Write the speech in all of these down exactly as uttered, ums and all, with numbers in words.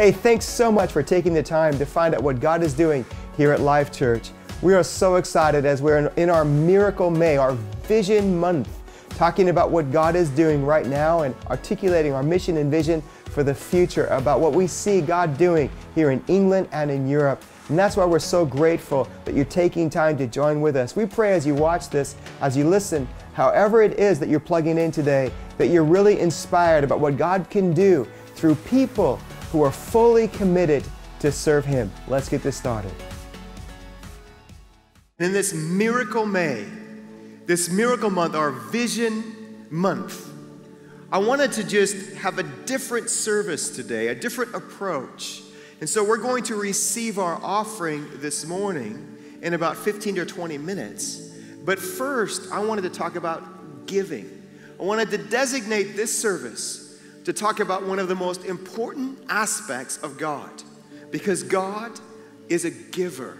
Hey, thanks so much for taking the time to find out what God is doing here at Life Church. We are so excited as we're in our Miracle May, our Vision Month, talking about what God is doing right now and articulating our mission and vision for the future, about what we see God doing here in England and in Europe. And that's why we're so grateful that you're taking time to join with us. We pray as you watch this, as you listen, however it is that you're plugging in today, that you're really inspired about what God can do through people who are fully committed to serve Him. Let's get this started. In this Miracle May, this Miracle Month, our Vision Month, I wanted to just have a different service today, a different approach. And so we're going to receive our offering this morning in about fifteen to twenty minutes. But first, I wanted to talk about giving. I wanted to designate this service to talk about one of the most important aspects of God, because God is a giver.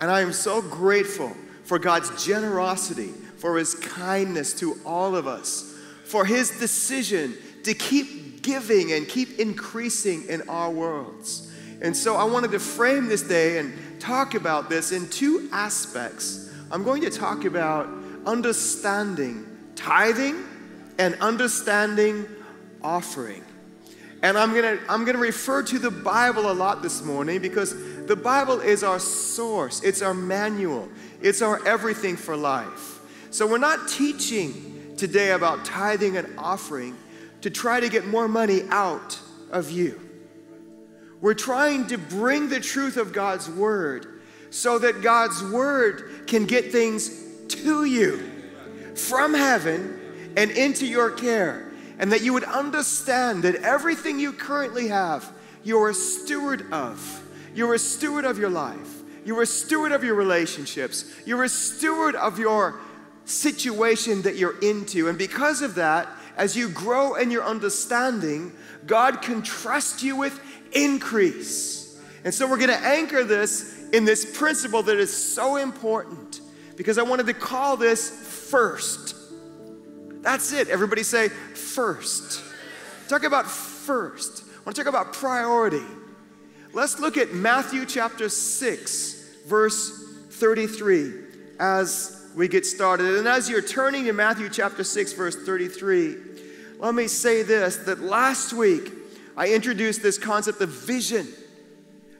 And I am so grateful for God's generosity, for His kindness to all of us, for His decision to keep giving and keep increasing in our worlds. And so I wanted to frame this day and talk about this in two aspects. I'm going to talk about understanding tithing and understanding offering. And I'm gonna, I'm gonna refer to the Bible a lot this morning, because the Bible is our source, it's our manual, it's our everything for life. So we're not teaching today about tithing and offering to try to get more money out of you. We're trying to bring the truth of God's Word so that God's Word can get things to you from heaven and into your care, and that you would understand that everything you currently have, you're a steward of. You're a steward of your life. You're a steward of your relationships. You're a steward of your situation that you're into. And because of that, as you grow in your understanding, God can trust you with increase. And so we're going to anchor this in this principle that is so important, because I wanted to call this first. That's it. Everybody say first. Talk about first. I want to talk about priority. Let's look at Matthew chapter six, verse thirty-three, as we get started. And as you're turning to Matthew chapter six, verse thirty-three, let me say this, that last week I introduced this concept of vision,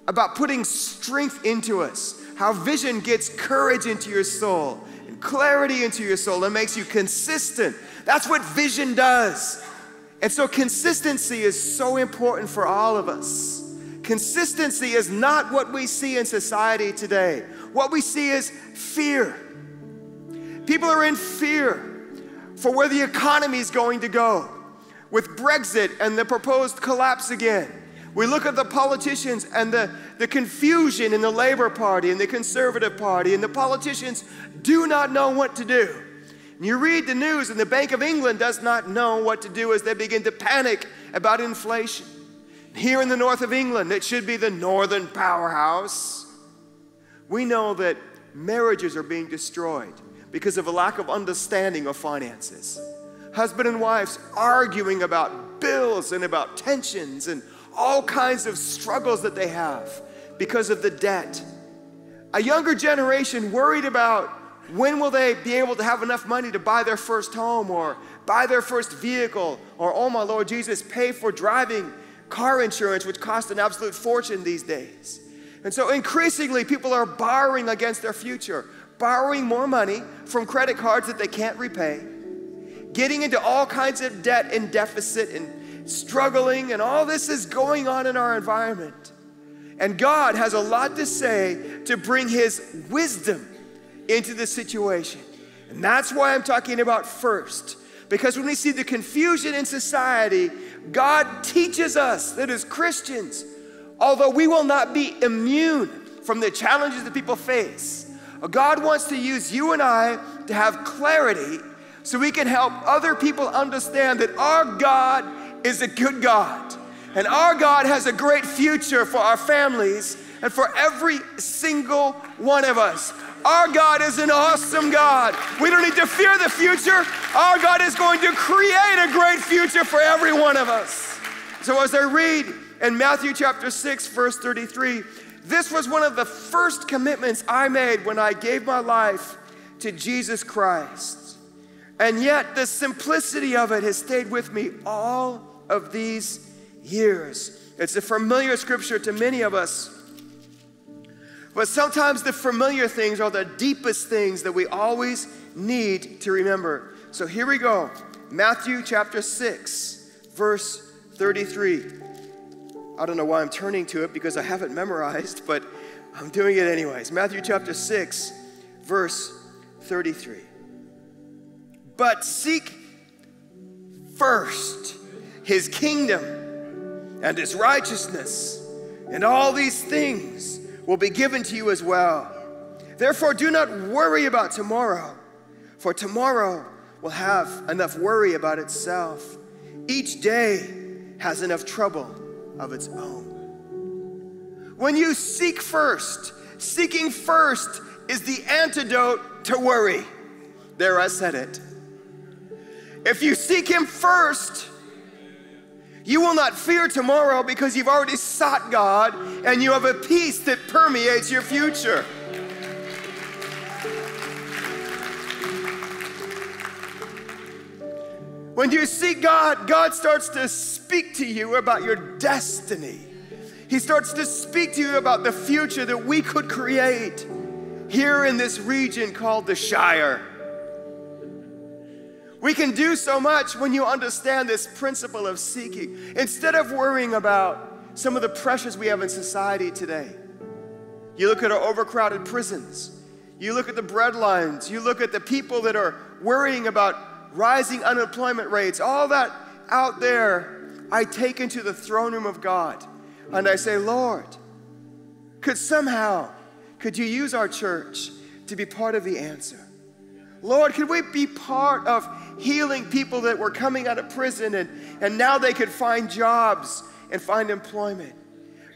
about putting strength into us, how vision gets courage into your soul and clarity into your soul and makes you consistent. That's what vision does. And so consistency is so important for all of us. Consistency is not what we see in society today. What we see is fear. People are in fear for where the economy is going to go with Brexit and the proposed collapse again. We look at the politicians and the, the confusion in the Labour Party and the Conservative Party, and the politicians do not know what to do. And you read the news, and the Bank of England does not know what to do as they begin to panic about inflation. Here in the north of England, it should be the northern powerhouse. We know that marriages are being destroyed because of a lack of understanding of finances. Husband and wives arguing about bills and about tensions and all kinds of struggles that they have because of the debt. A younger generation worried about when will they be able to have enough money to buy their first home or buy their first vehicle, or, oh my Lord Jesus, pay for driving car insurance, which costs an absolute fortune these days. And so increasingly people are borrowing against their future, borrowing more money from credit cards that they can't repay, getting into all kinds of debt and deficit and struggling, and all this is going on in our environment. And God has a lot to say to bring His wisdom into the situation. And that's why I'm talking about first, because when we see the confusion in society, God teaches us that as Christians, although we will not be immune from the challenges that people face, God wants to use you and I to have clarity so we can help other people understand that our God is a good God, and our God has a great future for our families and for every single one of us. Our God is an awesome God. We don't need to fear the future. Our God is going to create a great future for every one of us. So as I read in Matthew chapter six, verse thirty-three, this was one of the first commitments I made when I gave my life to Jesus Christ. And yet the simplicity of it has stayed with me all of these years. It's a familiar scripture to many of us. But sometimes the familiar things are the deepest things that we always need to remember. So here we go. Matthew chapter six, verse thirty-three. I don't know why I'm turning to it because I haven't memorized, but I'm doing it anyways. Matthew chapter six, verse thirty-three. But seek first his kingdom and his righteousness, and all these things will be given to you as well. Therefore, do not worry about tomorrow, for tomorrow will have enough worry about itself. Each day has enough trouble of its own. When you seek first, seeking first is the antidote to worry. There, I said it. If you seek him first, you will not fear tomorrow because you've already sought God and you have a peace that permeates your future. When you seek God, God starts to speak to you about your destiny. He starts to speak to you about the future that we could create here in this region called the Shire. We can do so much when you understand this principle of seeking. Instead of worrying about some of the pressures we have in society today, you look at our overcrowded prisons, you look at the breadlines, you look at the people that are worrying about rising unemployment rates, all that out there, I take into the throne room of God and I say, Lord, could somehow, could you use our church to be part of the answer? Lord, could we be part of healing people that were coming out of prison and, and now they could find jobs and find employment?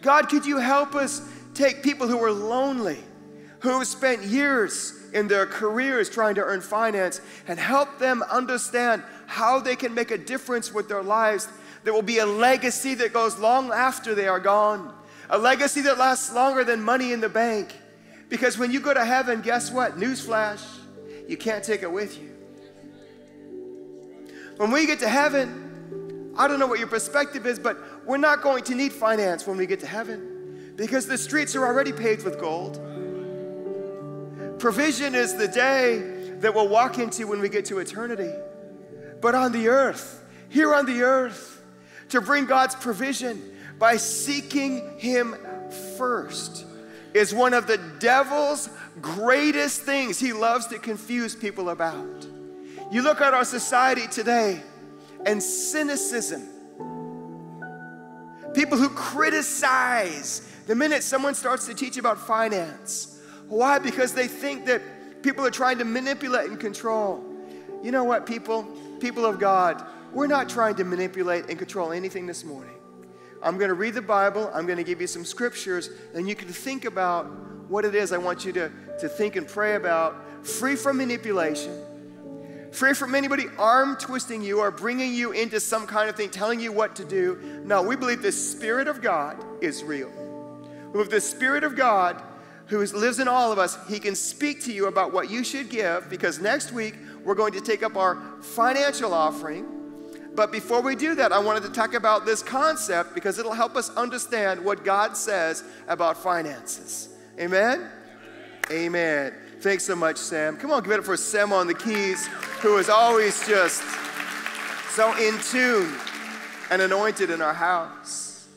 God, could you help us take people who are lonely, who have spent years in their careers trying to earn finance, and help them understand how they can make a difference with their lives that will be a legacy that goes long after they are gone, a legacy that lasts longer than money in the bank. Because when you go to heaven, guess what? Newsflash. You can't take it with you. When we get to heaven, I don't know what your perspective is, but we're not going to need finance when we get to heaven because the streets are already paved with gold. Provision is the day that we'll walk into when we get to eternity. But on the earth, here on the earth, to bring God's provision by seeking him first is one of the devil's greatest things he loves to confuse people about. You look at our society today and cynicism. People who criticize the minute someone starts to teach about finance. Why? Because they think that people are trying to manipulate and control. You know what, people? People of God, we're not trying to manipulate and control anything this morning. I'm going to read the Bible, I'm going to give you some scriptures, and you can think about what it is I want you to, to think and pray about, free from manipulation, free from anybody arm twisting you or bringing you into some kind of thing, telling you what to do. No, we believe the Spirit of God is real. With the Spirit of God who lives in all of us, he can speak to you about what you should give, because next week we're going to take up our financial offering. But before we do that, I wanted to talk about this concept because it'll help us understand what God says about finances. Amen? Amen. Amen. Thanks so much, Sam. Come on, give it up for Sam on the keys, who is always just so in tune and anointed in our house.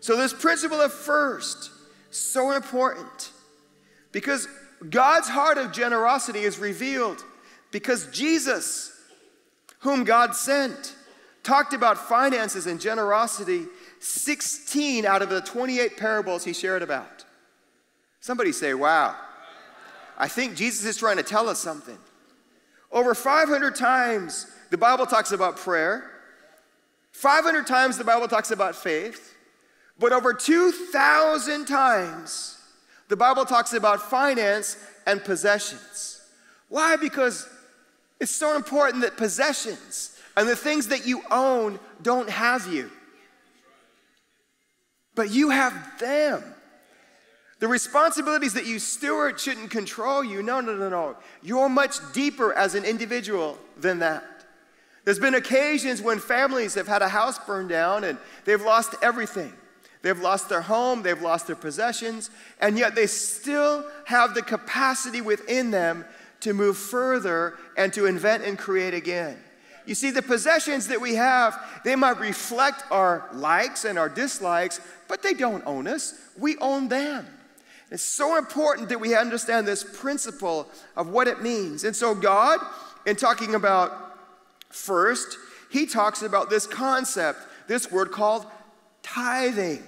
So this principle of first, so important, because God's heart of generosity is revealed because Jesus, whom God sent, talked about finances and generosity sixteen out of the twenty-eight parables he shared about. Somebody say, wow. I think Jesus is trying to tell us something. Over five hundred times the Bible talks about prayer. five hundred times the Bible talks about faith. But over two thousand times the Bible talks about finance and possessions. Why? Because it's so important that possessions and the things that you own don't have you. but you have them. The responsibilities that you steward shouldn't control you. No, no, no, no. You're much deeper as an individual than that. There's been occasions when families have had a house burned down and they've lost everything. They've lost their home, they've lost their possessions, and yet they still have the capacity within them to move further and to invent and create again. You see, the possessions that we have, they might reflect our likes and our dislikes, but they don't own us. We own them. It's so important that we understand this principle of what it means. And so God, in talking about first, he talks about this concept, this word called tithing.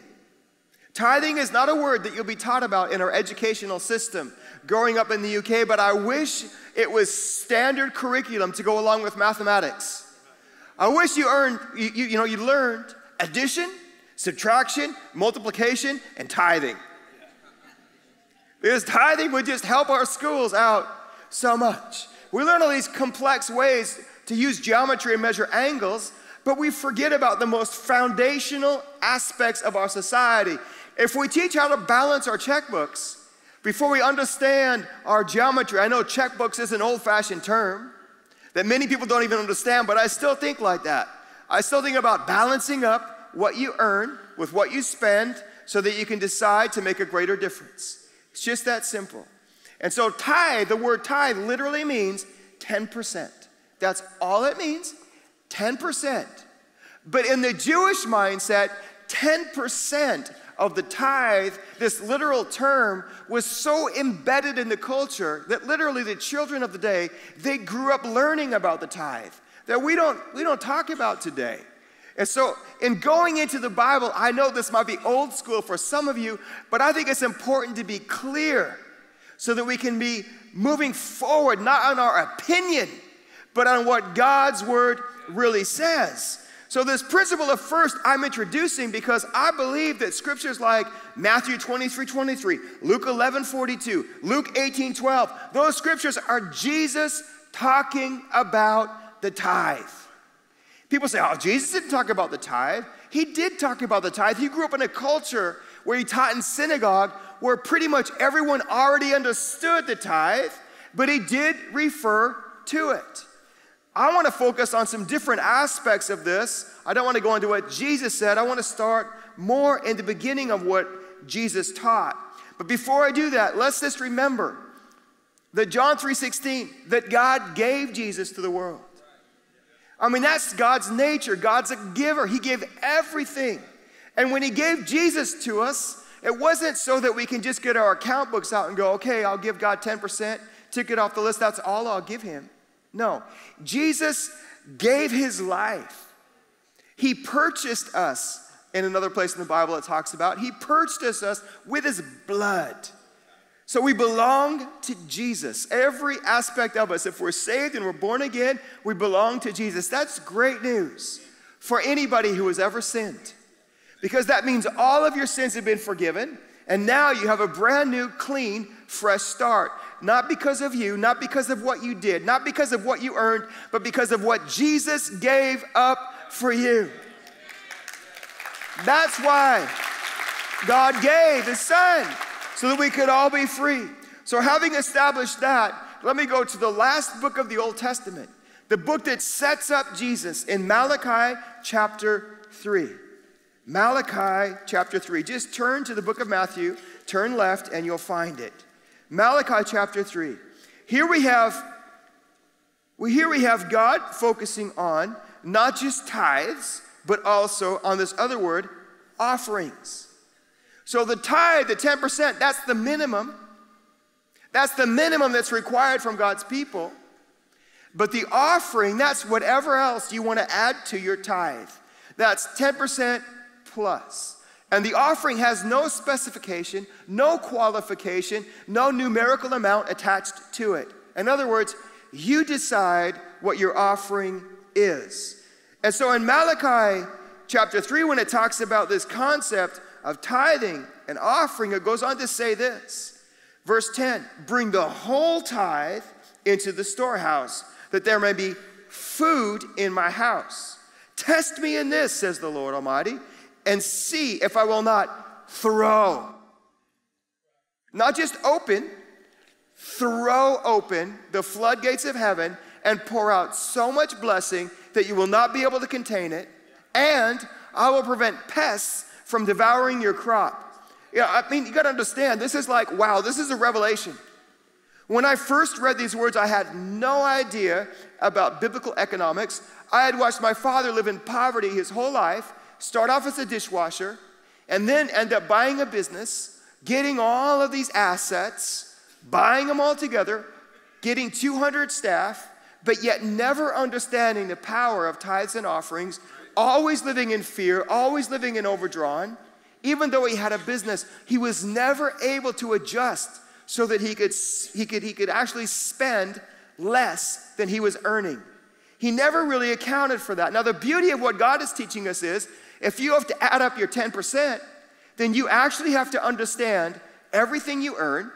Tithing is not a word that you'll be taught about in our educational system growing up in the U K, but I wish it was standard curriculum to go along with mathematics. I wish you earned, you, you know, you learned addition, subtraction, multiplication, and tithing. Because tithing would just help our schools out so much. We learn all these complex ways to use geometry and measure angles, but we forget about the most foundational aspects of our society. If we teach how to balance our checkbooks, before we understand our geometry, I know checkbooks is an old-fashioned term that many people don't even understand, but I still think like that. I still think about balancing up what you earn with what you spend so that you can decide to make a greater difference. It's just that simple. And so tithe, the word tithe literally means ten percent. That's all it means, ten percent. But in the Jewish mindset, ten percent of the tithe, this literal term, was so embedded in the culture that literally the children of the day, they grew up learning about the tithe that we don't, we don't talk about today. And so in going into the Bible, I know this might be old school for some of you, but I think it's important to be clear so that we can be moving forward, not on our opinion, but on what God's word really says. So this principle of first I'm introducing because I believe that scriptures like Matthew twenty-three twenty-three, Luke eleven forty-two, Luke eighteen twelve, those scriptures are Jesus talking about the tithe. People say, oh, Jesus didn't talk about the tithe. He did talk about the tithe. He grew up in a culture where he taught in synagogue where pretty much everyone already understood the tithe, but he did refer to it. I want to focus on some different aspects of this. I don't want to go into what Jesus said. I want to start more in the beginning of what Jesus taught. But before I do that, let's just remember that John three sixteen, that God gave Jesus to the world. I mean, that's God's nature. God's a giver. He gave everything. And when he gave Jesus to us, it wasn't so that we can just get our account books out and go, okay, I'll give God ten percent, tick it off the list, that's all I'll give him. No, Jesus gave his life. He purchased us. In another place in the Bible it talks about, he purchased us with his blood. So we belong to Jesus, every aspect of us. If we're saved and we're born again, we belong to Jesus. That's great news for anybody who has ever sinned, because that means all of your sins have been forgiven, and now you have a brand new, clean, fresh start. Not because of you, not because of what you did, not because of what you earned, but because of what Jesus gave up for you. That's why God gave his son, so that we could all be free. So having established that, let me go to the last book of the Old Testament, the book that sets up Jesus in Malachi chapter three. Malachi chapter three. Just turn to the book of Matthew, turn left, and you'll find it. Malachi chapter three. Here we have, well, here we have God focusing on not just tithes, but also on this other word, offerings. So the tithe, the ten percent, that's the minimum. That's the minimum that's required from God's people. But the offering, that's whatever else you want to add to your tithe. That's ten percent plus. And the offering has no specification, no qualification, no numerical amount attached to it. In other words, you decide what your offering is. And so in Malachi chapter three, when it talks about this concept of tithing and offering, it goes on to say this. Verse ten, bring the whole tithe into the storehouse, that there may be food in my house. Test me in this, says the Lord Almighty, and see if I will not throw. Not just open, throw open the floodgates of heaven and pour out so much blessing that you will not be able to contain it, and I will prevent pests from devouring your crop. Yeah, I mean, you got to understand, this is like, wow, this is a revelation. When I first read these words, I had no idea about biblical economics. I had watched my father live in poverty his whole life, start off as a dishwasher, and then end up buying a business, getting all of these assets, buying them all together, getting two hundred staff, but yet never understanding the power of tithes and offerings, always living in fear, always living in overdrawn. Even though he had a business, he was never able to adjust so that he could, he could, he could actually spend less than he was earning. He never really accounted for that. Now, the beauty of what God is teaching us is, if you have to add up your ten percent, then you actually have to understand everything you earn,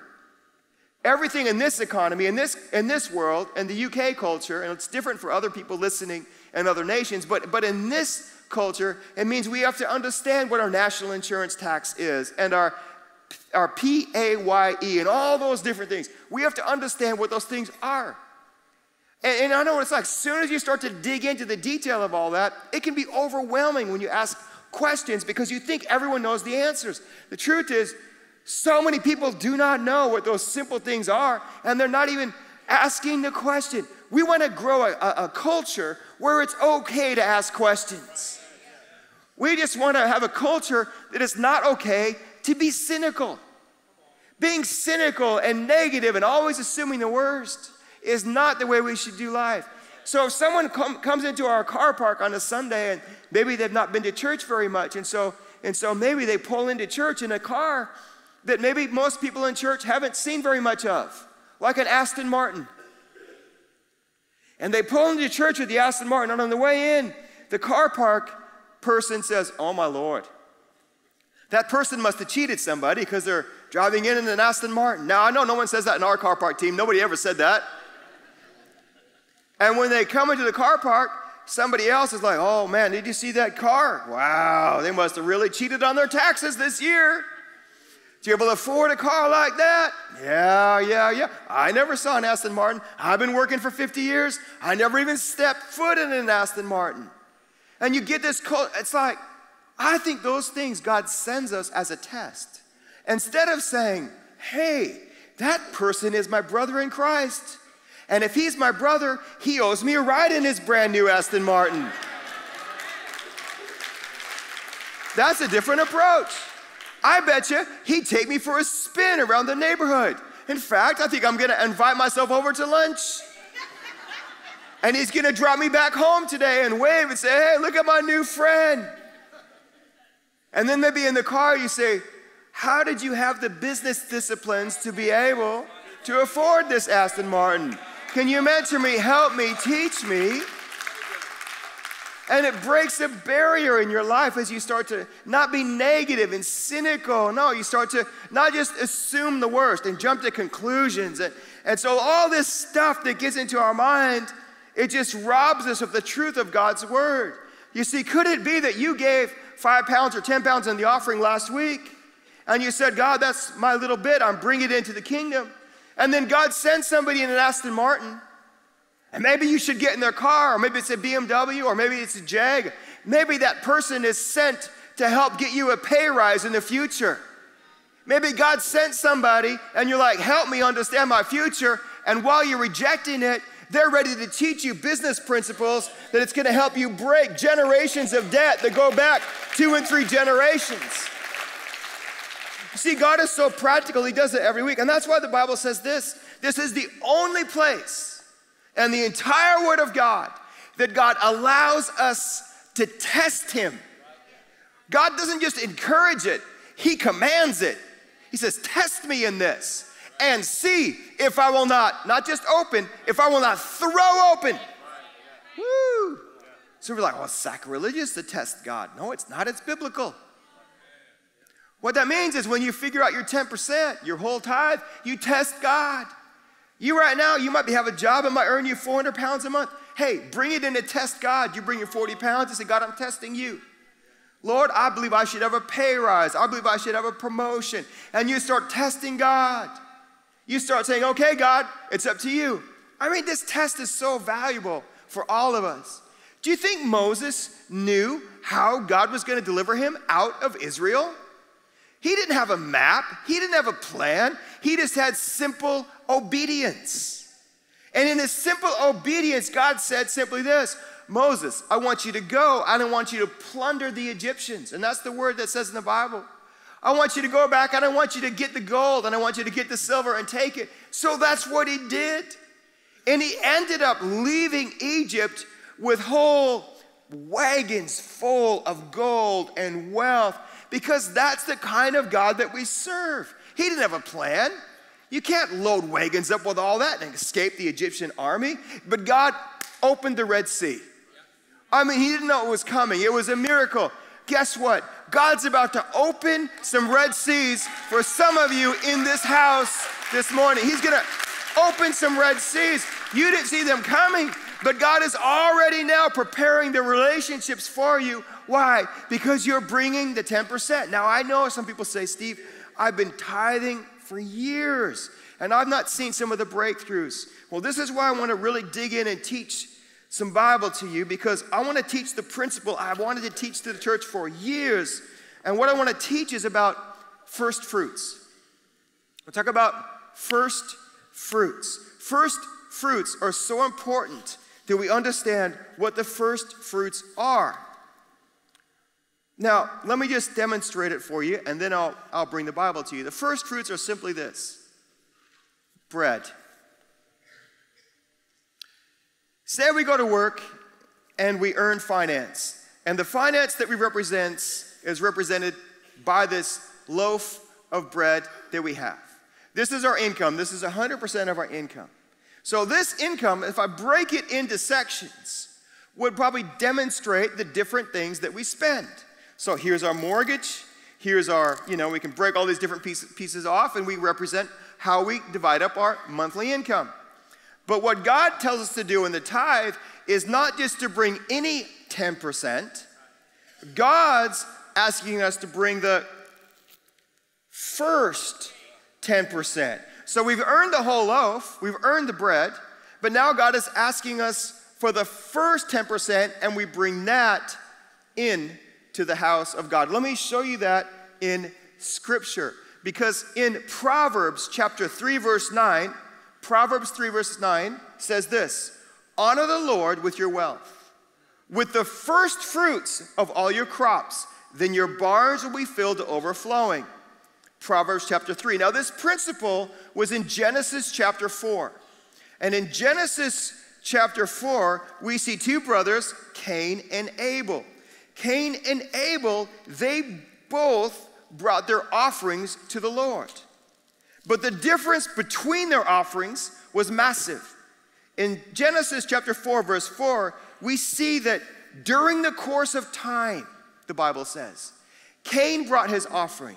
everything in this economy, in this, in this world, in the U K culture, and it's different for other people listening and other nations, but, but in this culture, it means we have to understand what our national insurance tax is and our, our P A Y E and all those different things. We have to understand what those things are. And, and I know what it's like. As soon as you start to dig into the detail of all that, it can be overwhelming when you ask questions because you think everyone knows the answers. The truth is, so many people do not know what those simple things are, and they're not even asking the question. We want to grow a, a, a culture where it's okay to ask questions. We just want to have a culture that is not okay to be cynical. Being cynical and negative and always assuming the worst is not the way we should do life. So if someone com- comes into our car park on a Sunday and maybe they've not been to church very much, and so, and so maybe they pull into church in a car that maybe most people in church haven't seen very much of, like an Aston Martin. And they pull into church with the Aston Martin, and on the way in, the car park person says, "Oh my Lord, that person must have cheated somebody because they're driving in in an Aston Martin." Now, I know no one says that in our car park team. Nobody ever said that. And when they come into the car park, somebody else is like, "Oh man, did you see that car? Wow, they must have really cheated on their taxes this year. Do you able to afford a car like that? Yeah, yeah, yeah. I never saw an Aston Martin. I've been working for fifty years. I never even stepped foot in an Aston Martin." And you get this cult. It's like, I think those things God sends us as a test. Instead of saying, "Hey, that person is my brother in Christ. And if he's my brother, he owes me a ride in his brand new Aston Martin." That's a different approach. I bet you he'd take me for a spin around the neighborhood. In fact, I think I'm gonna invite myself over to lunch. And he's gonna drop me back home today and wave and say, "Hey, look at my new friend." And then maybe in the car you say, "How did you have the business disciplines to be able to afford this Aston Martin? Can you mentor me, help me, teach me?" And it breaks a barrier in your life as you start to not be negative and cynical. No, you start to not just assume the worst and jump to conclusions. And, and so all this stuff that gets into our mind, it just robs us of the truth of God's word. You see, could it be that you gave five pounds or ten pounds in the offering last week, and you said, "God, that's my little bit. I'm bringing it into the kingdom." And then God sends somebody in an Aston Martin. And maybe you should get in their car, or maybe it's a B M W, or maybe it's a Jag. Maybe that person is sent to help get you a pay rise in the future. Maybe God sent somebody, and you're like, "Help me understand my future." And while you're rejecting it, they're ready to teach you business principles that it's gonna help you break generations of debt that go back two and three generations. See, God is so practical, he does it every week. And that's why the Bible says this. This is the only place and the entire word of God that God allows us to test him. God doesn't just encourage it, he commands it. He says, "Test me in this and see if I will not, not just open, if I will not throw open." Woo! So we're like, "Well, it's sacrilegious to test God." No, it's not, it's biblical. What that means is when you figure out your ten percent, your whole tithe, you test God. You right now, you might have a job that might earn you four hundred pounds a month. Hey, bring it in to test God. You bring your forty pounds and say, "God, I'm testing you. Lord, I believe I should have a pay rise. I believe I should have a promotion. And you start testing God. You start saying, okay, God, it's up to you. I mean, this test is so valuable for all of us. Do you think Moses knew how God was going to deliver him out of Israel? He didn't have a map. He didn't have a plan. He just had simple obedience. And in his simple obedience, God said simply this, Moses, I want you to go. I don't want you to plunder the Egyptians. And that's the word that says in the Bible. I want you to go back and I want you to get the gold and I want you to get the silver and take it. So that's what he did. And he ended up leaving Egypt with whole wagons full of gold and wealth because that's the kind of God that we serve. He didn't have a plan. You can't load wagons up with all that and escape the Egyptian army. But God opened the Red Sea. I mean, he didn't know it was coming. It was a miracle. Guess what? God's about to open some Red Seas for some of you in this house this morning. He's going to open some Red Seas. You didn't see them coming, but God is already now preparing the relationships for you. Why? Because you're bringing the ten percent. Now, I know some people say, Steve, I've been tithing for years, and I've not seen some of the breakthroughs. Well, this is why I want to really dig in and teach some Bible to you, because I want to teach the principle I wanted to teach to the church for years. And what I want to teach is about first fruits. We'll talk about first fruits. First fruits are so important that we understand what the first fruits are. Now, let me just demonstrate it for you, and then I'll, I'll bring the Bible to you. The first fruits are simply this. Bread. Say we go to work and we earn finance. And the finance that we represent is represented by this loaf of bread that we have. This is our income. This is one hundred percent of our income. So this income, if I break it into sections, would probably demonstrate the different things that we spend. So here's our mortgage. Here's our, you know, we can break all these different piece, pieces off and we represent how we divide up our monthly income. But what God tells us to do in the tithe is not just to bring any ten percent. God's asking us to bring the first ten percent. So we've earned the whole loaf, we've earned the bread, but now God is asking us for the first ten percent and we bring that in to the house of God. Let me show you that in Scripture, because in Proverbs chapter three, verse nine, Proverbs three, verse nine says this, honor the Lord with your wealth, with the first fruits of all your crops, then your barns will be filled to overflowing. Proverbs chapter three. Now this principle was in Genesis chapter four. And in Genesis chapter four, we see two brothers, Cain and Abel. Cain and Abel, they both brought their offerings to the Lord. But the difference between their offerings was massive. In Genesis chapter four, verse four, we see that during the course of time, the Bible says, Cain brought his offering.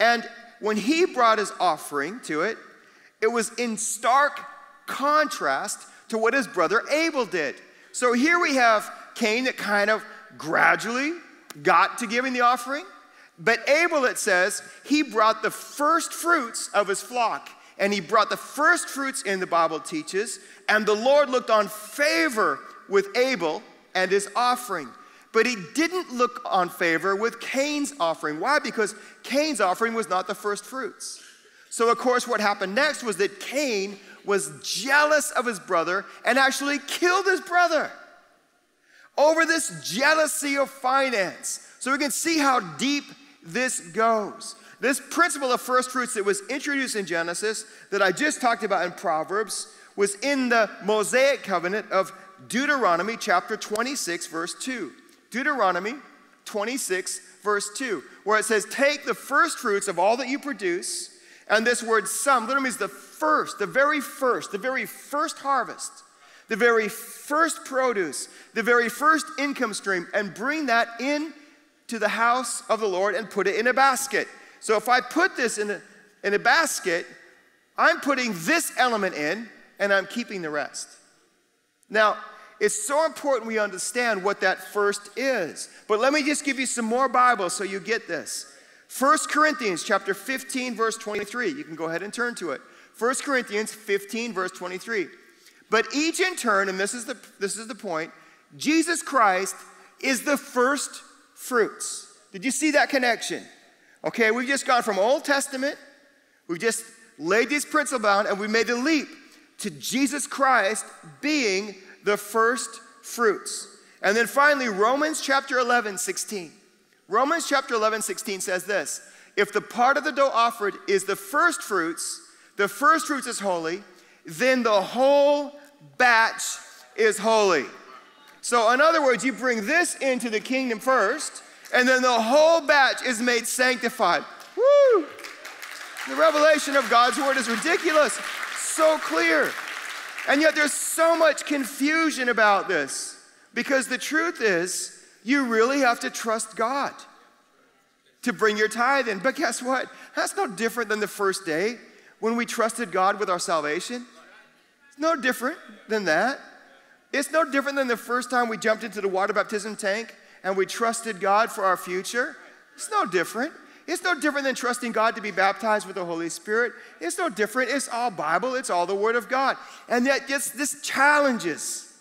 And when he brought his offering to it, it was in stark contrast to what his brother Abel did. So here we have Cain that kind of gradually got to giving the offering. But Abel, it says, he brought the first fruits of his flock. And he brought the first fruits in, the Bible teaches. And the Lord looked on favor with Abel and his offering. But he didn't look on favor with Cain's offering. Why? Because Cain's offering was not the first fruits. So, of course, what happened next was that Cain was jealous of his brother and actually killed his brother over this jealousy of finance. So we can see how deep this goes. This principle of first fruits that was introduced in Genesis that I just talked about in Proverbs was in the Mosaic covenant of Deuteronomy chapter twenty-six, verse two. Deuteronomy twenty-six, verse two, where it says, take the first fruits of all that you produce, and this word some literally means the first, the very first, the very first harvest, the very first produce, the very first income stream, and bring that in to the house of the Lord and put it in a basket. So if I put this in a, in a basket, I'm putting this element in and I'm keeping the rest. Now, It's so important we understand what that first is. But let me just give you some more Bible so you get this. First Corinthians chapter fifteen, verse twenty-three. You can go ahead and turn to it. First Corinthians fifteen, verse twenty-three. But each in turn, and this is the, this is the point, Jesus Christ is the first fruits. Did you see that connection? Okay, we've just gone from Old Testament, we've just laid this principle down, and we made the leap to Jesus Christ being the first fruits. And then finally, Romans chapter eleven, sixteen. Romans chapter eleven, sixteen says this. If the part of the dough offered is the first fruits, the first fruits is holy, then the whole batch is holy. So in other words, you bring this into the kingdom first, and then the whole batch is made sanctified. Woo! The revelation of God's word is ridiculous. So clear. And yet there's so much confusion about this, because the truth is you really have to trust God to bring your tithe in. But guess what? That's no different than the first day when we trusted God with our salvation. It's no different than that. It's no different than the first time we jumped into the water baptism tank and we trusted God for our future. It's no different. It's no different than trusting God to be baptized with the Holy Spirit. It's no different. It's all Bible. It's all the Word of God. And yet this challenges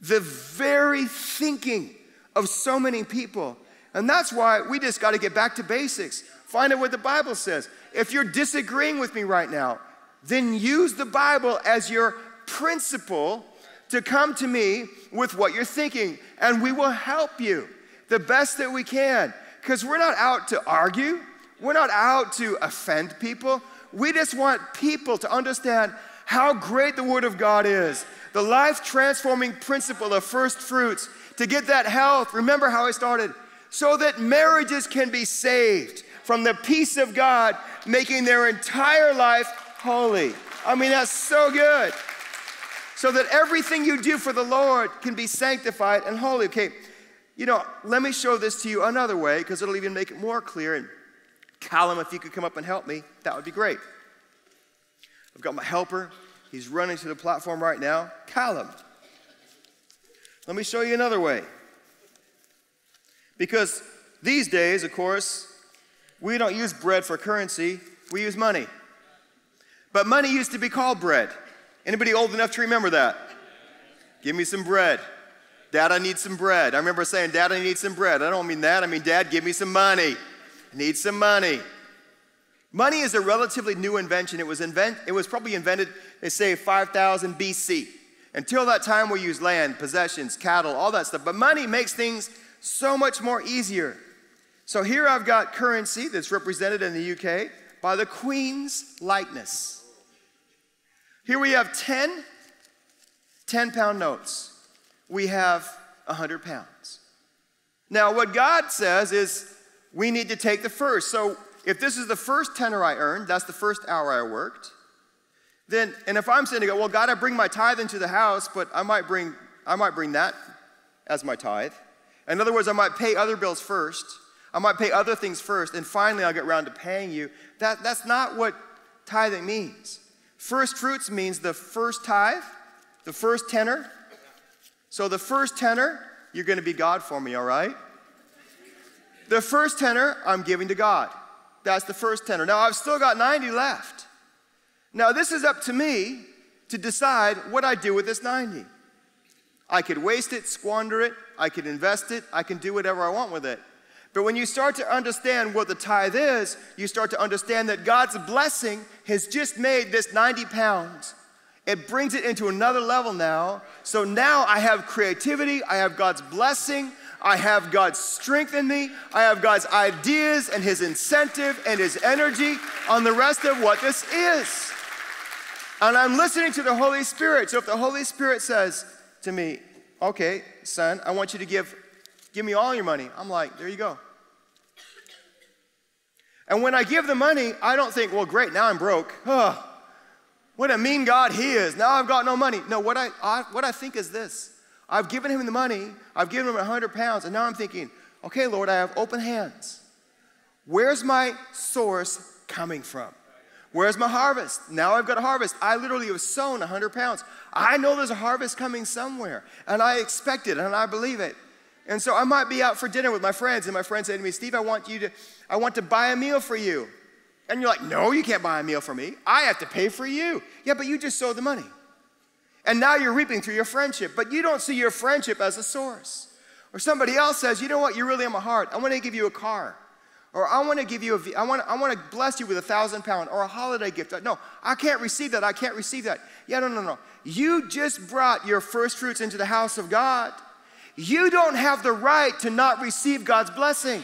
the very thinking of so many people. And that's why we just got to get back to basics. Find out what the Bible says. If you're disagreeing with me right now, then use the Bible as your principle to come to me with what you're thinking, and we will help you the best that we can. Because we're not out to argue. We're not out to offend people. We just want people to understand how great the Word of God is. The life-transforming principle of first fruits to get that health. Remember how I started. So that marriages can be saved from the peace of God, making their entire life holy. I mean, that's so good. So that everything you do for the Lord can be sanctified and holy. Okay. You know, let me show this to you another way, because it'll even make it more clear. And Callum, if you could come up and help me, that would be great. I've got my helper. He's running to the platform right now. Callum, let me show you another way. Because these days, of course, we don't use bread for currency. We use money. But money used to be called bread. Anybody old enough to remember that? Give me some bread. Dad, I need some bread. I remember saying, Dad, I need some bread. I don't mean that. I mean, Dad, give me some money. I need some money. Money is a relatively new invention. It was, invent it was probably invented, they say, five thousand B C Until that time, we used land, possessions, cattle, all that stuff. But money makes things so much more easier. So here I've got currency that's represented in the U K by the Queen's likeness. Here we have ten ten-pound notes. We have one hundred pounds. Now, what God says is we need to take the first. So if this is the first tenner I earned, that's the first hour I worked, then, and if I'm saying to God, well, God, I bring my tithe into the house, but I might bring, I might bring that as my tithe. In other words, I might pay other bills first. I might pay other things first, and finally I'll get around to paying you. That, that's not what tithing means. First fruits means the first tithe, the first tenner. So the first tenor, you're going to be God for me, all right? The first tenor, I'm giving to God. That's the first tenor. Now, I've still got ninety left. Now, this is up to me to decide what I do with this ninety. I could waste it, squander it. I could invest it. I can do whatever I want with it. But when you start to understand what the tithe is, you start to understand that God's blessing has just made this ninety pounds. It brings it into another level now. So now I have creativity, I have God's blessing, I have God's strength in me, I have God's ideas and His incentive and His energy on the rest of what this is. And I'm listening to the Holy Spirit. So if the Holy Spirit says to me, okay, son, I want you to give, give me all your money. I'm like, there you go. And when I give the money, I don't think, well, great, now I'm broke. Oh. What a mean God He is. Now I've got no money. No, what I, I, what I think is this. I've given Him the money. I've given Him one hundred pounds. And now I'm thinking, okay, Lord, I have open hands. Where's my source coming from? Where's my harvest? Now I've got a harvest. I literally was sown one hundred pounds. I know there's a harvest coming somewhere, and I expect it, and I believe it. And so I might be out for dinner with my friends, and my friends say to me, Steve, I want you to, I want to buy a meal for you. And you're like, no, you can't buy a meal for me. I have to pay for you. Yeah, but you just sold the money. And now you're reaping through your friendship, but you don't see your friendship as a source. Or somebody else says, you know what, you're really on my heart. I want to give you a car. Or I want to give you a, I want, I want to bless you with a thousand pound or a holiday gift. No, I can't receive that. I can't receive that. Yeah, no, no, no. You just brought your first fruits into the house of God. You don't have the right to not receive God's blessing.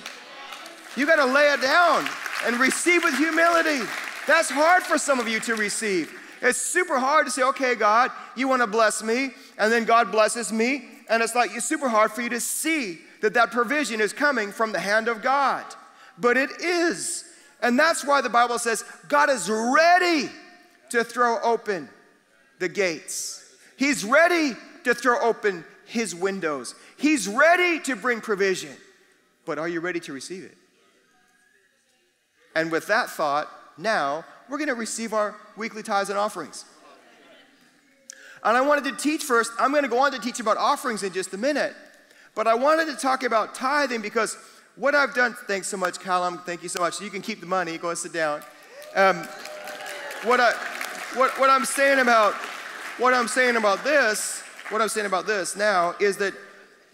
You got to lay it down and receive with humility. That's hard for some of you to receive. It's super hard to say, okay, God, you want to bless me, and then God blesses me, and it's like it's super hard for you to see that that provision is coming from the hand of God. But it is, and that's why the Bible says God is ready to throw open the gates. He's ready to throw open his windows. He's ready to bring provision, but are you ready to receive it? And with that thought, now we're going to receive our weekly tithes and offerings. And I wanted to teach first. I'm going to go on to teach about offerings in just a minute. But I wanted to talk about tithing because what I've done, thanks so much, Callum. Thank you so much. You can keep the money. Go and sit down. Um, what, I, what, what I'm saying about, what I'm saying about this, what I'm saying about this now is that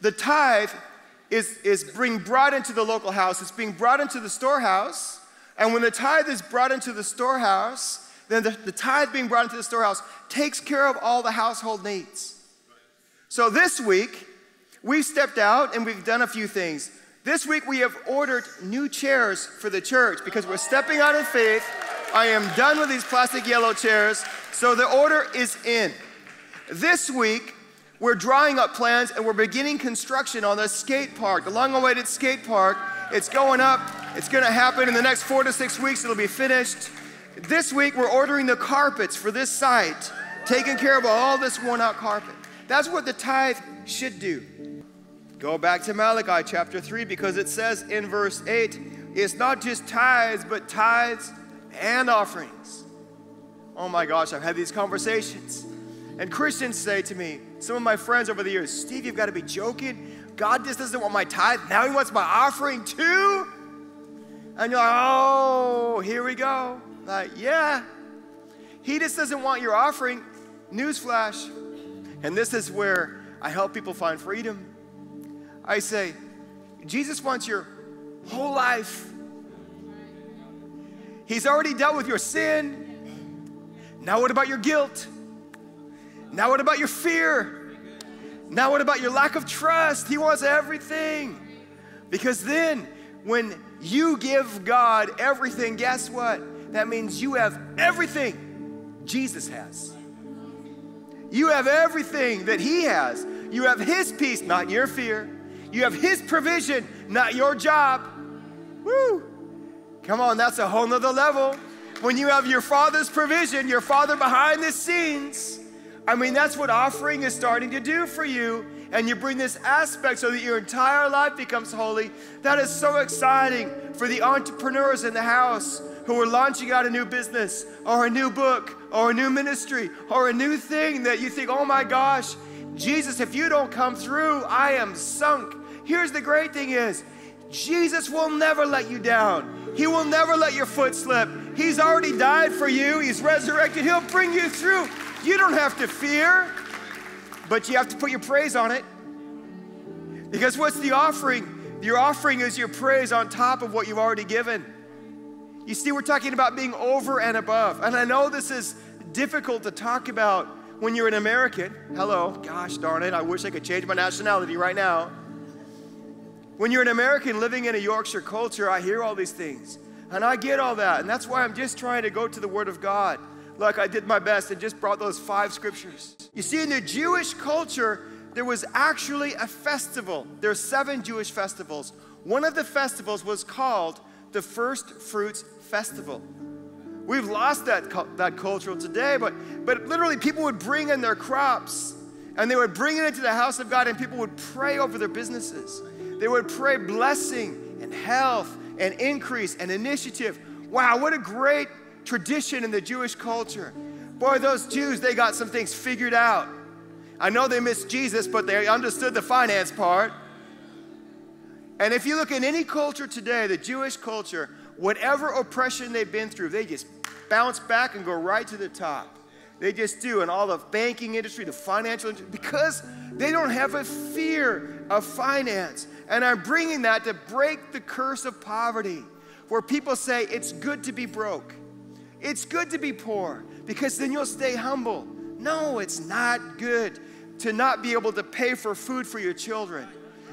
the tithe is, is being brought into the local house. It's being brought into the storehouse. And when the tithe is brought into the storehouse, then the, the tithe being brought into the storehouse takes care of all the household needs. So this week, we've stepped out and we've done a few things. This week, we have ordered new chairs for the church because we're stepping out in faith. I am done with these plastic yellow chairs. So the order is in. This week, we're drawing up plans and we're beginning construction on the skate park, the long-awaited skate park. It's going up. It's going to happen in the next four to six weeks. It'll be finished. This week, we're ordering the carpets for this site, taking care of all this worn-out carpet. That's what the tithe should do. Go back to Malachi chapter three, because it says in verse eight, it's not just tithes, but tithes and offerings. Oh my gosh, I've had these conversations. And Christians say to me, some of my friends over the years, Steve, you've got to be joking. God just doesn't want my tithe. Now he wants my offering too? And you're like, oh, here we go. Like, yeah. He just doesn't want your offering. Newsflash. And this is where I help people find freedom. I say, Jesus wants your whole life. He's already dealt with your sin. Now what about your guilt? Now what about your fear? Now what about your lack of trust? He wants everything. Because then when you give God everything, guess what? That means you have everything Jesus has. You have everything that he has. You have his peace, not your fear. You have his provision, not your job. Woo! Come on, that's a whole nother level. When you have your Father's provision, your Father behind the scenes, I mean, that's what offering is starting to do for you. And you bring this aspect so that your entire life becomes holy. That is so exciting for the entrepreneurs in the house who are launching out a new business or a new book or a new ministry or a new thing that you think, oh my gosh, Jesus, if you don't come through, I am sunk. Here's the great thing is, Jesus will never let you down. He will never let your foot slip. He's already died for you. He's resurrected. He'll bring you through. You don't have to fear, but you have to put your praise on it. Because what's the offering? Your offering is your praise on top of what you've already given. You see, we're talking about being over and above. And I know this is difficult to talk about when you're an American. Hello, gosh darn it, I wish I could change my nationality right now. When you're an American living in a Yorkshire culture, I hear all these things. And I get all that. And that's why I'm just trying to go to the Word of God. Look, I did my best and just brought those five scriptures. You see, in the Jewish culture, there was actually a festival. There are seven Jewish festivals. One of the festivals was called the First Fruits Festival. We've lost that, that culture today, but, but literally people would bring in their crops and they would bring it into the house of God, and people would pray over their businesses. They would pray blessing and health and increase and initiative. Wow, what a great tradition in the Jewish culture. Boy, those Jews, they got some things figured out. I know they missed Jesus, but they understood the finance part. And if you look in any culture today, the Jewish culture, whatever oppression they've been through, they just bounce back and go right to the top. They just do. And all the banking industry, the financial industry, because they don't have a fear of finance. And I'm bringing that to break the curse of poverty, where people say it's good to be broke. It's good to be poor, because then you'll stay humble. No, it's not good to not be able to pay for food for your children.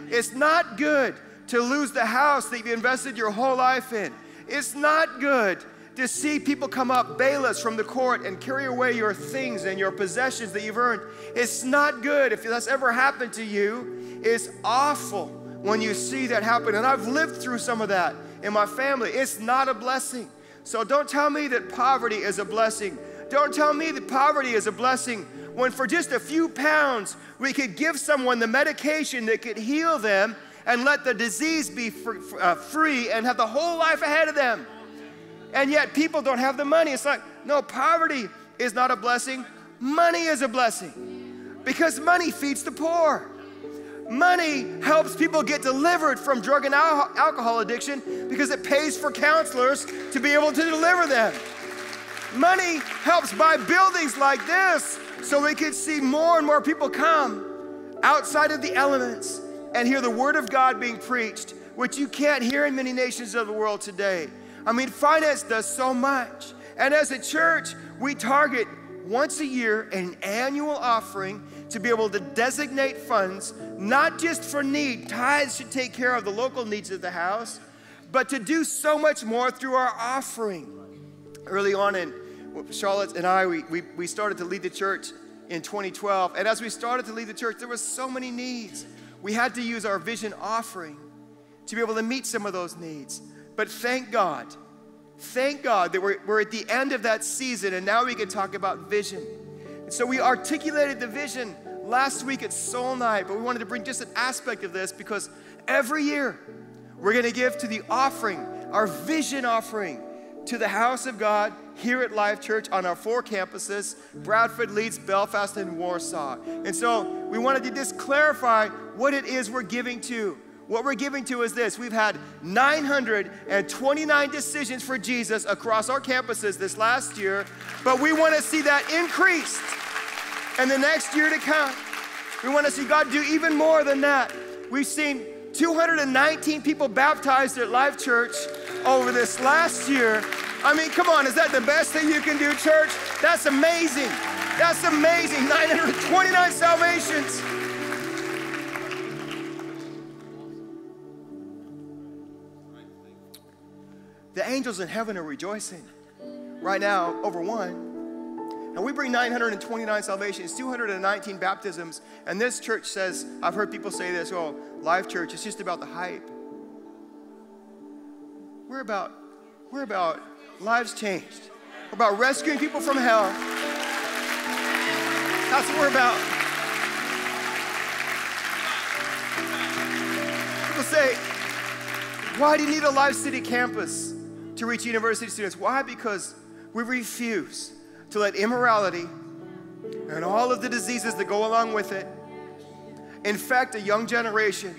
It's not good to lose the house that you invested your whole life in. It's not good to see people come up bailiffs from the court and carry away your things and your possessions that you've earned. It's not good. If that's ever happened to you, it's awful when you see that happen. And I've lived through some of that in my family. It's not a blessing. So don't tell me that poverty is a blessing. Don't tell me that poverty is a blessing when for just a few pounds we could give someone the medication that could heal them and let the disease be free and have the whole life ahead of them. And yet people don't have the money. It's like, no, poverty is not a blessing. Money is a blessing, because money feeds the poor. Money helps people get delivered from drug and al- alcohol addiction, because it pays for counselors to be able to deliver them. Money helps buy buildings like this so we can see more and more people come outside of the elements and hear the word of God being preached, which you can't hear in many nations of the world today. I mean, finance does so much. And as a church, we target once a year an annual offering to be able to designate funds, not just for need. Tithes should take care of the local needs of the house, but to do so much more through our offering. Early on in Charlotte and I, we, we, we started to lead the church in twenty twelve. And as we started to lead the church, there were so many needs. We had to use our vision offering to be able to meet some of those needs. But thank God, thank God that we're, we're at the end of that season, and now we can talk about vision. And so we articulated the vision last week at Soul Night, but we wanted to bring just an aspect of this, because every year we're going to give to the offering, our vision offering, to the house of God here at Life Church on our four campuses, Bradford, Leeds, Belfast, and Warsaw. And so we wanted to just clarify what it is we're giving to. What we're giving to is this. We've had nine hundred twenty-nine decisions for Jesus across our campuses this last year, but we want to see that increased in the next year to come. We want to see God do even more than that. We've seen two hundred nineteen people baptized at Life Church over this last year. I mean, come on, is that the best thing you can do, church? That's amazing. That's amazing. nine hundred twenty-nine salvations. The angels in heaven are rejoicing right now over one. And we bring nine hundred twenty-nine salvations, two hundred nineteen baptisms. And this church says, I've heard people say this, oh, Life Church, it's just about the hype. We're about, we're about lives changed. We're about rescuing people from hell. That's what we're about. People say, why do you need a Life City campus to reach university students? Why? Because we refuse to let immorality and all of the diseases that go along with it infect a young generation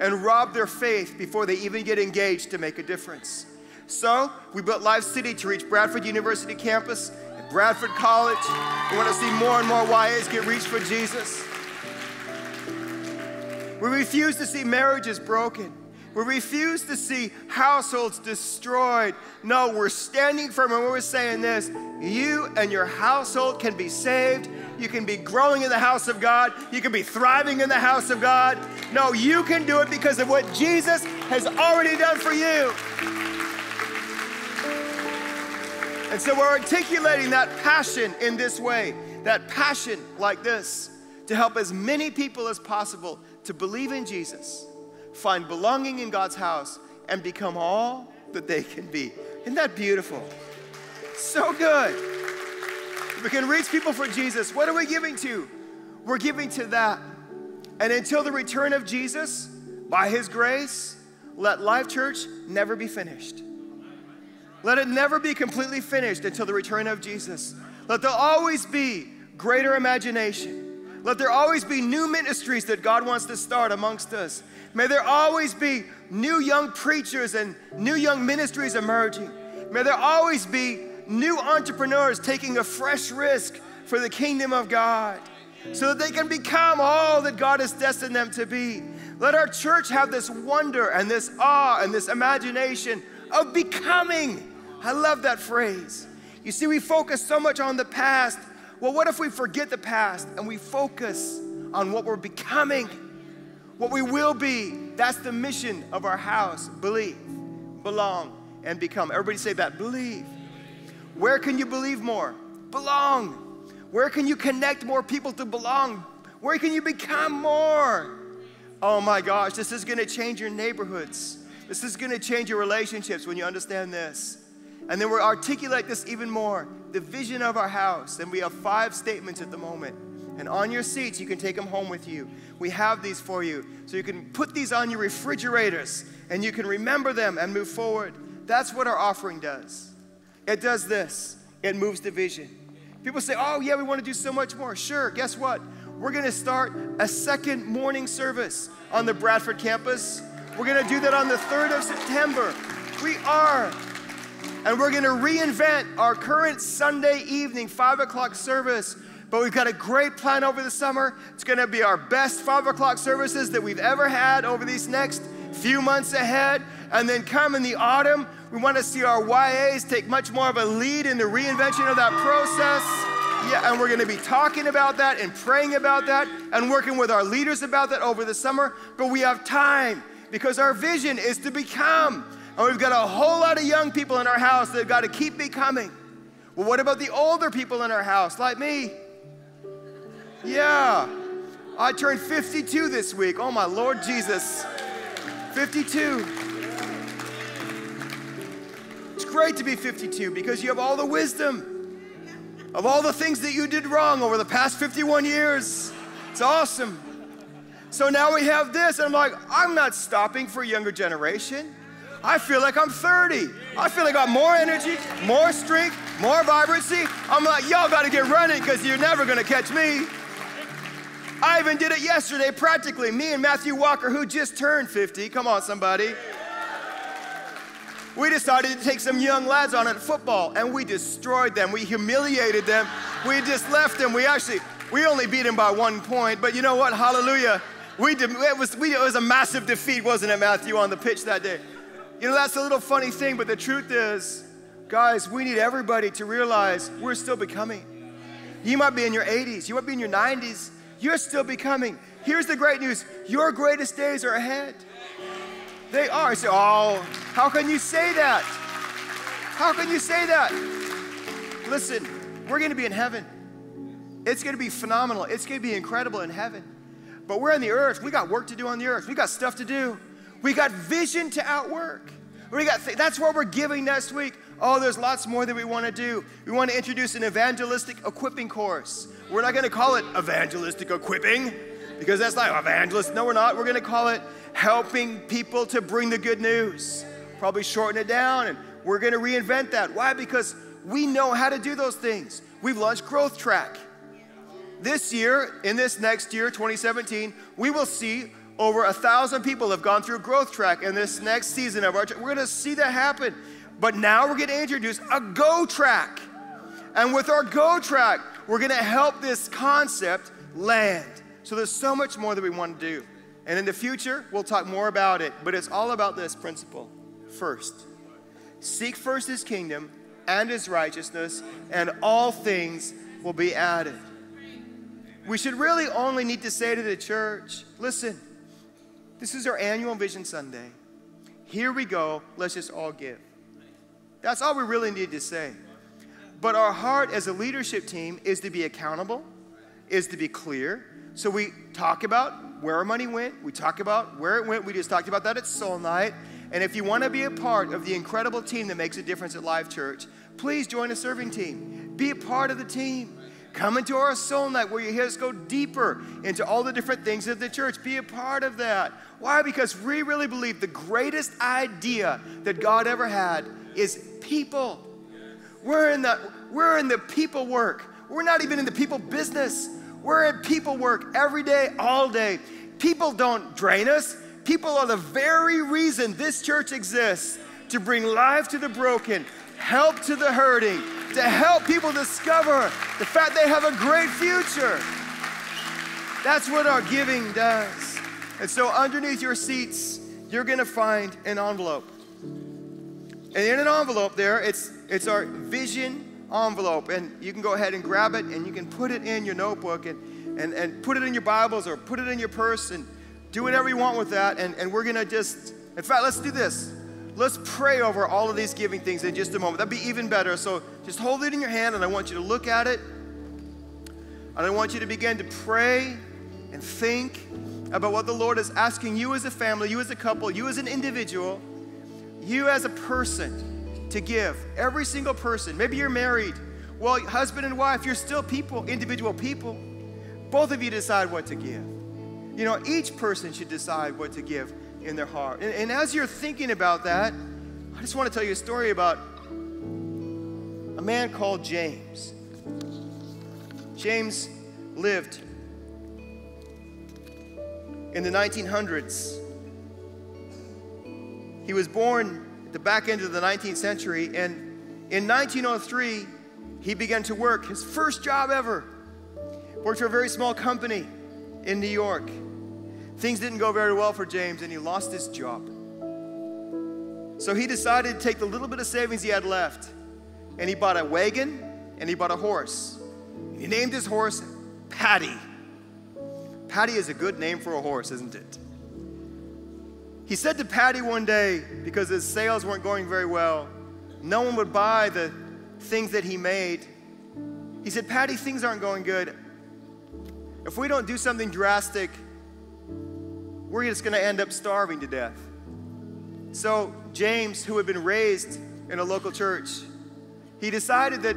and rob their faith before they even get engaged to make a difference. So we built Life City to reach Bradford University campus and Bradford College. We want to see more and more Y As get reached for Jesus. We refuse to see marriages broken. We refuse to see households destroyed. No, we're standing firm and we're saying this, you and your household can be saved. You can be growing in the house of God. You can be thriving in the house of God. No, you can do it because of what Jesus has already done for you. And so we're articulating that passion in this way, that passion like this, to help as many people as possible to believe in Jesus, find belonging in God's house, and become all that they can be. Isn't that beautiful? So good. We can reach people for Jesus. What are we giving to? We're giving to that. And until the return of Jesus, by his grace, let Life Church never be finished. Let it never be completely finished until the return of Jesus. Let there always be greater imagination. Let there always be new ministries that God wants to start amongst us. May there always be new young preachers and new young ministries emerging. May there always be new entrepreneurs taking a fresh risk for the kingdom of God so that they can become all that God has destined them to be. Let our church have this wonder and this awe and this imagination of becoming. I love that phrase. You see, we focus so much on the past. Well, what if we forget the past and we focus on what we're becoming, what we will be? That's the mission of our house. Believe, belong, and become. Everybody say that. Believe. Where can you believe more? Belong. Where can you connect more people to belong? Where can you become more? Oh my gosh, this is gonna change your neighborhoods. This is gonna change your relationships when you understand this. And then we'll articulate this even more, the vision of our house. And we have five statements at the moment. And on your seats, you can take them home with you. We have these for you. So you can put these on your refrigerators and you can remember them and move forward. That's what our offering does. It does this, it moves the vision. People say, oh yeah, we want to do so much more. Sure, guess what? We're going to start a second morning service on the Bradford campus. We're going to do that on the third of September. We are. And we're going to reinvent our current Sunday evening five o'clock service. But we've got a great plan over the summer. It's going to be our best five o'clock services that we've ever had over these next few months ahead. And then come in the autumn, we want to see our Y As take much more of a lead in the reinvention of that process. Yeah, and we're going to be talking about that and praying about that and working with our leaders about that over the summer. But we have time because our vision is to become. And we've got a whole lot of young people in our house that have got to keep becoming. Well, what about the older people in our house, like me? Yeah, I turned fifty-two this week. Oh, my Lord Jesus. fifty-two. It's great to be fifty-two because you have all the wisdom of all the things that you did wrong over the past fifty-one years. It's awesome. So now we have this, and I'm like, I'm not stopping for a younger generation. I feel like I'm thirty. I feel like I got more energy, more strength, more vibrancy. I'm like, y'all gotta get running because you're never gonna catch me. I even did it yesterday practically. Me and Matthew Walker, who just turned fifty, come on somebody. We decided to take some young lads on at football, and we destroyed them. We humiliated them. We just left them. We actually, we only beat them by one point, but you know what? Hallelujah. We did, it, was, we, it was a massive defeat, wasn't it, Matthew, on the pitch that day? You know, that's a little funny thing, but the truth is, guys, we need everybody to realize we're still becoming. You might be in your eighties. You might be in your nineties. You're still becoming. Here's the great news. Your greatest days are ahead. They are. I say, oh, how can you say that? How can you say that? Listen, we're going to be in heaven. It's going to be phenomenal. It's going to be incredible in heaven. But we're on the earth. We got work to do on the earth. We got stuff to do. We got vision to outwork. We got th that's what we're giving next week. Oh, there's lots more that we want to do. We want to introduce an evangelistic equipping course. We're not going to call it evangelistic equipping because that's not evangelist. No, we're not. We're going to call it helping people to bring the good news. Probably shorten it down, and we're going to reinvent that. Why? Because we know how to do those things. We've launched Growth Track. This year, in this next year, twenty seventeen, we will see over a thousand people have gone through Growth Track in this next season of our track. We're going to see that happen. But now we're going to introduce a Go Track. And with our Go Track, we're going to help this concept land. So there's so much more that we want to do. And in the future, we'll talk more about it. But it's all about this principle. First, seek first His kingdom and His righteousness, and all things will be added. We should really only need to say to the church, listen, this is our annual Vision Sunday. Here we go. Let's just all give. That's all we really need to say. But our heart as a leadership team is to be accountable, is to be clear. So we talk about where our money went. We talk about where it went. We just talked about that at Soul Night. And if you want to be a part of the incredible team that makes a difference at Life Church, please join a serving team. Be a part of the team. Come into our Soul Night where you hear us go deeper into all the different things of the church. Be a part of that. Why? Because we really believe the greatest idea that God ever had is people. We're in the, we're in the people work. We're not even in the people business. We're in people work every day, all day. People don't drain us. People are the very reason this church exists, to bring life to the broken, help to the hurting, to help people discover the fact they have a great future. That's what our giving does. And so underneath your seats, you're gonna find an envelope. And in an envelope there, it's, it's our vision envelope. And you can go ahead and grab it, and you can put it in your notebook, and, and, and put it in your Bibles, or put it in your purse, and do whatever you want with that. And, and we're gonna just, in fact, let's do this. Let's pray over all of these giving things in just a moment. That'd be even better. So just hold it in your hand, and I want you to look at it. And I want you to begin to pray and think about what the Lord is asking you as a family, you as a couple, you as an individual, you as a person to give. Every single person. Maybe you're married. Well, husband and wife, you're still people, individual people. Both of you decide what to give. You know, each person should decide what to give in their heart. And, and as you're thinking about that, I just want to tell you a story about a man called James. James lived in the nineteen hundreds. He was born at the back end of the nineteenth century, and in nineteen oh three, he began to work. His first job ever. Worked for a very small company in New York. Things didn't go very well for James, and he lost his job. So he decided to take the little bit of savings he had left, and he bought a wagon, and he bought a horse. He named his horse Patty. Patty is a good name for a horse, isn't it? He said to Patty one day, because his sales weren't going very well, no one would buy the things that he made. He said, "Patty, things aren't going good. If we don't do something drastic, we're just going to end up starving to death." So James, who had been raised in a local church, he decided that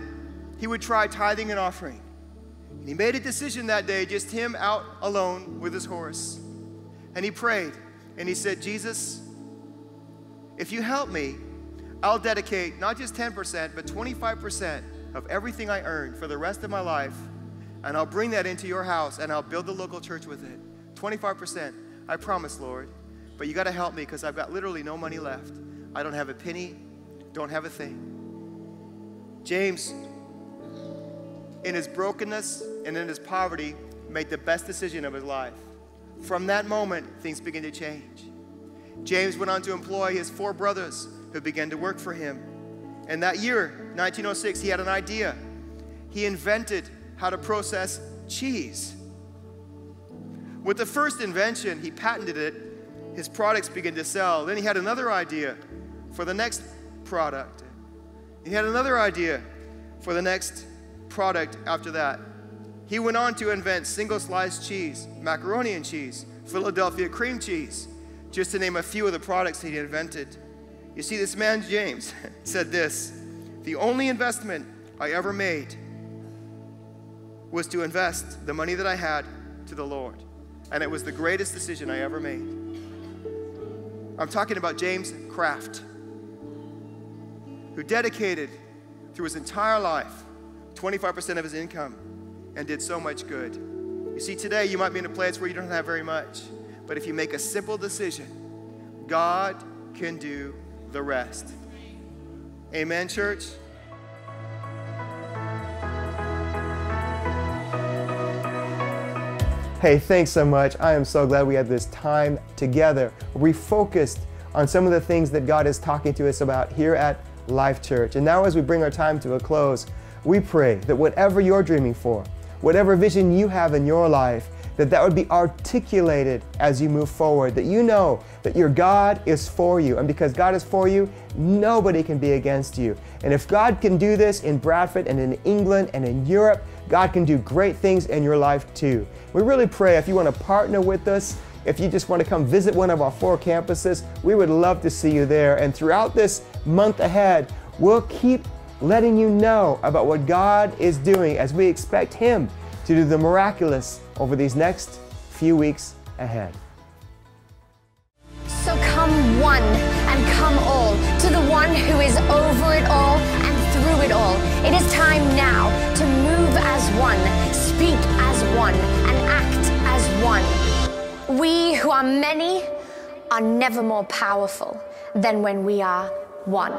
he would try tithing and offering. And he made a decision that day, just him out alone with his horse. And he prayed, and he said, "Jesus, if you help me, I'll dedicate not just ten percent, but twenty-five percent of everything I earn for the rest of my life, and I'll bring that into your house, and I'll build the local church with it. twenty-five percent. I promise, Lord, but you got to help me, because I've got literally no money left. I don't have a penny, don't have a thing." James, in his brokenness and in his poverty, made the best decision of his life. From that moment, things began to change. James went on to employ his four brothers, who began to work for him. And that year, nineteen oh six, he had an idea. He invented how to process cheese. With the first invention, he patented it. His products began to sell. Then he had another idea for the next product. He had another idea for the next product after that. He went on to invent single sliced cheese, macaroni and cheese, Philadelphia cream cheese, just to name a few of the products he invented. You see, this man, James, said this: "The only investment I ever made was to invest the money that I had to the Lord. And it was the greatest decision I ever made." I'm talking about James Kraft, who dedicated through his entire life twenty-five percent of his income and did so much good. You see, today you might be in a place where you don't have very much, but if you make a simple decision, God can do the rest. Amen, church? Hey, thanks so much. I am so glad we had this time together. We focused on some of the things that God is talking to us about here at Life Church. And now as we bring our time to a close, we pray that whatever you're dreaming for, whatever vision you have in your life, that that would be articulated as you move forward, that you know that your God is for you. And because God is for you, nobody can be against you. And if God can do this in Bradford and in England and in Europe, God can do great things in your life too. We really pray, if you want to partner with us, if you just want to come visit one of our four campuses, we would love to see you there. And throughout this month ahead, we'll keep letting you know about what God is doing as we expect Him to do the miraculous over these next few weeks ahead. So come one and come all to the one who is over one, speak as one, and act as one. We who are many are never more powerful than when we are one.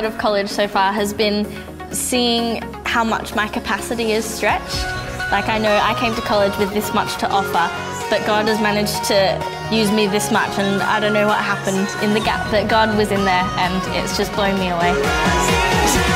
Of college so far has been seeing how much my capacity is stretched. Like, I know I came to college with this much to offer, but God has managed to use me this much, and I don't know what happened in the gap, but God was in there and it's just blown me away.